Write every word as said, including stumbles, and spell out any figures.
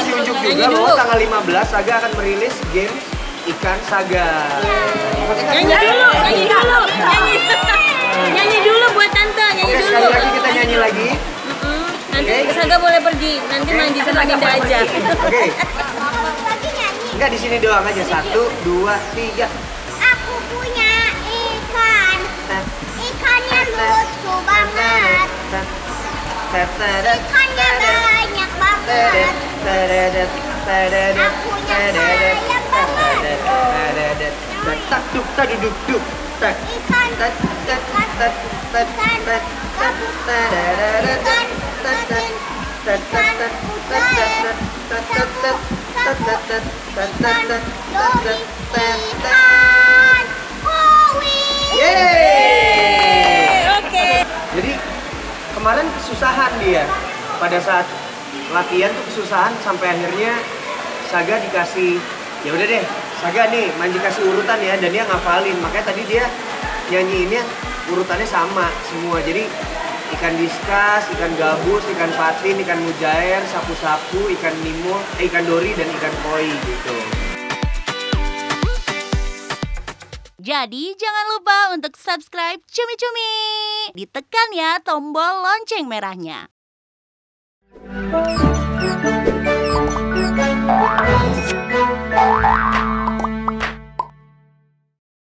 kasih unjuk juga bahwa tanggal lima belas Saga akan merilis game Ikan Saga. Nyanyi dulu, nyanyi dulu, nyanyi, nyanyi dulu buat tante, nyanyi dulu. Oke, sekali lagi kita nyanyi lagi. Nanti Saga boleh pergi, nanti mandi sama Linda aja. Oke. Enggak, di sini doang aja. Satu, dua, tiga. Aku punya ikan, ikannya lucu banget. Ikannya banyak banget. Aku punya tak duk tak duduk duk tak ikan tak tak tak tak tak oke. Jadi kemarin kesusahan dia pada saat latihan tuh kesusahan sampai akhirnya Saga dikasih, ya udah deh Saga nih Manji kasih urutan ya, dan dia ngafalin. Makanya tadi dia nyanyiinnya urutannya sama semua. Jadi ikan diskas, ikan gabus, ikan patin, ikan mujair, sapu-sapu, ikan nemo, eh, ikan dori, dan ikan koi gitu. Jadi jangan lupa untuk subscribe Cumi-Cumi. Ditekan ya tombol lonceng merahnya.